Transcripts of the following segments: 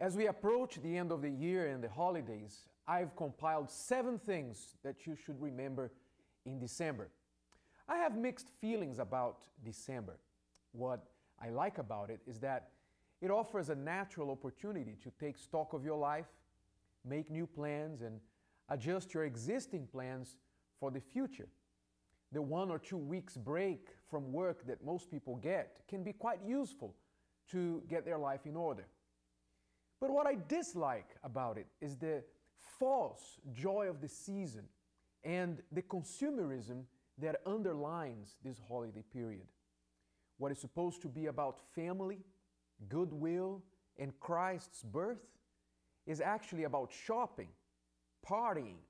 As we approach the end of the year and the holidays, I've compiled 7 things that you should remember in December. I have mixed feelings about December. What I like about it is that it offers a natural opportunity to take stock of your life, make new plans, and adjust your existing plans for the future. The 1 or 2 weeks break from work that most people get can be quite useful to get their life in order. But what I dislike about it is the false joy of the season and the consumerism that underlines this holiday period. What is supposed to be about family, goodwill, and Christ's birth is actually about shopping, partying,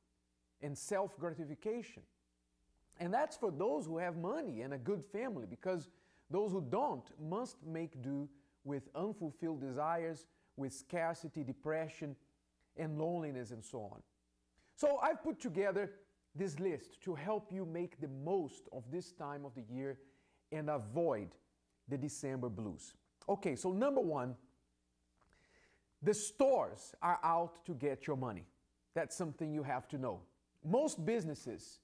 and self-gratification. And that's for those who have money and a good family, because those who don't must make do with unfulfilled desires, with scarcity, depression, and loneliness, and so on. So I've put together this list to help you make the most of this time of the year and avoid the December blues. Okay, so number 1, the stores are out to get your money. That's something you have to know. Most businesses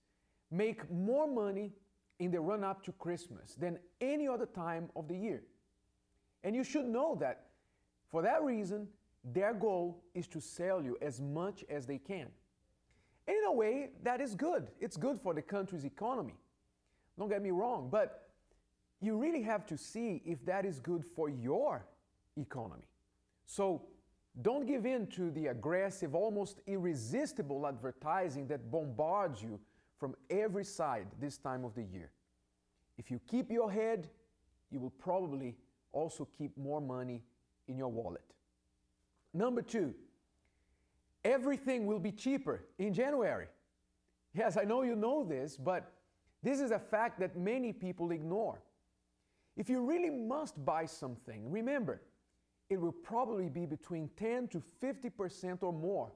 make more money in the run-up to Christmas than any other time of the year. And you should know that for that reason, their goal is to sell you as much as they can. And in a way, that is good. It's good for the country's economy. Don't get me wrong, but you really have to see if that is good for your economy. So don't give in to the aggressive, almost irresistible advertising that bombards you from every side this time of the year. If you keep your head, you will probably also keep more money in your wallet. Number 2, everything will be cheaper in January. Yes, I know you know this, but this is a fact that many people ignore. If you really must buy something, remember, it will probably be between 10 to 50% or more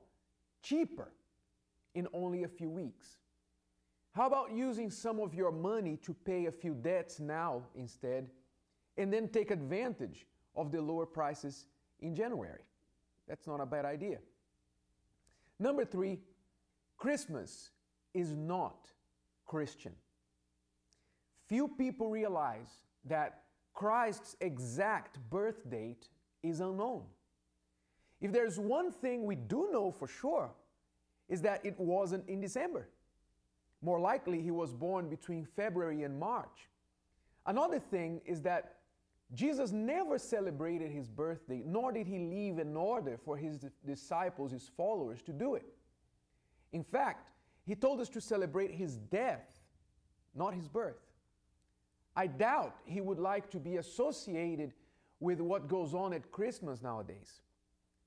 cheaper in only a few weeks. How about using some of your money to pay a few debts now instead, and then take advantage of the lower prices in January? That's not a bad idea. Number 3, Christmas is not Christian. Few people realize that Christ's exact birth date is unknown. If there's one thing we do know for sure, is that it wasn't in December. More likely, he was born between February and March. Another thing is that Jesus never celebrated his birthday, nor did he leave an order for his disciples, his followers, to do it. In fact, he told us to celebrate his death, not his birth. I doubt he would like to be associated with what goes on at Christmas nowadays.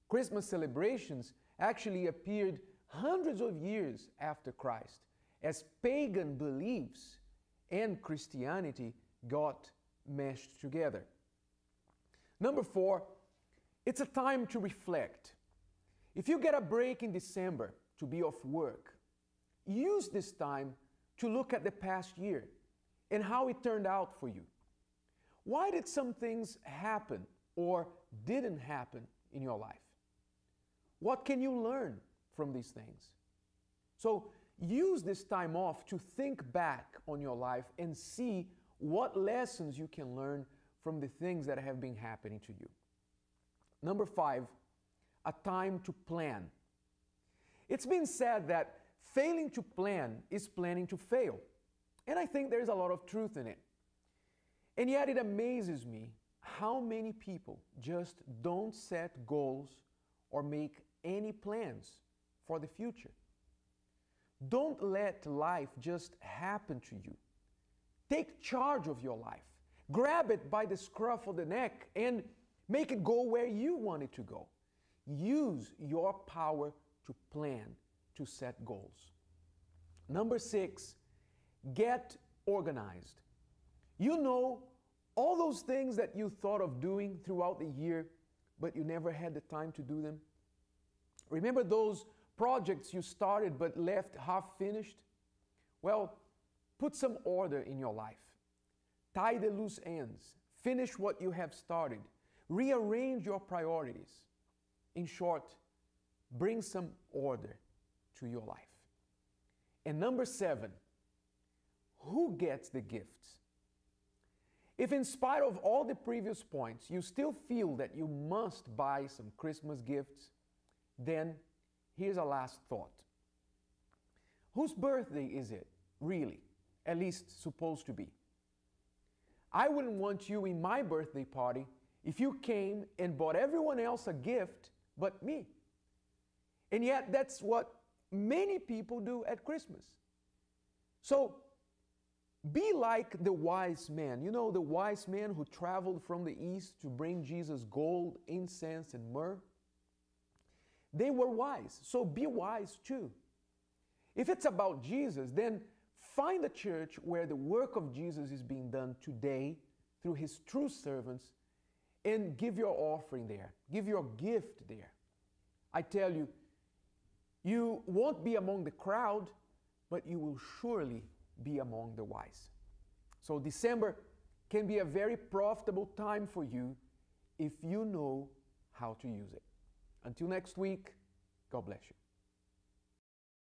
Christmas celebrations actually appeared hundreds of years after Christ, as pagan beliefs and Christianity got meshed together. Number 4, it's a time to reflect. If you get a break in December to be off work, use this time to look at the past year and how it turned out for you. Why did some things happen or didn't happen in your life? What can you learn from these things? So use this time off to think back on your life and see what lessons you can learn from the things that have been happening to you. Number 5, a time to plan. It's been said that failing to plan is planning to fail, and I think there's a lot of truth in it. And yet it amazes me how many people just don't set goals or make any plans for the future. Don't let life just happen to you. Take charge of your life. Grab it by the scruff of the neck and make it go where you want it to go. Use your power to plan, to set goals. Number 6, get organized. You know all those things that you thought of doing throughout the year, but you never had the time to do them. Remember those projects you started but left half finished? Well, put some order in your life. Tie the loose ends. Finish what you have started. Rearrange your priorities. In short, bring some order to your life. And number 7, who gets the gifts? If in spite of all the previous points, you still feel that you must buy some Christmas gifts, then here's a last thought. Whose birthday is it, really? At least supposed to be. I wouldn't want you in my birthday party if you came and bought everyone else a gift but me. And yet that's what many people do at Christmas. So be like the wise man. You know, the wise man who traveled from the east to bring Jesus gold, incense, and myrrh? They were wise, so be wise too. If it's about Jesus, then find a church where the work of Jesus is being done today through his true servants, and give your offering there. Give your gift there. I tell you, you won't be among the crowd, but you will surely be among the wise. So December can be a very profitable time for you if you know how to use it. Until next week, God bless you.